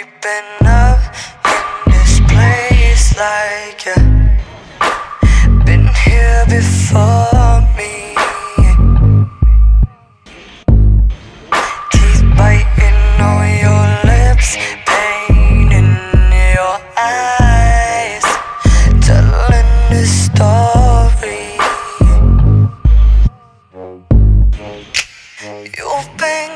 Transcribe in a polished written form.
creeping up in this place like you've been here before me. Teeth biting on your lips, pain in your eyes, telling this story. You've been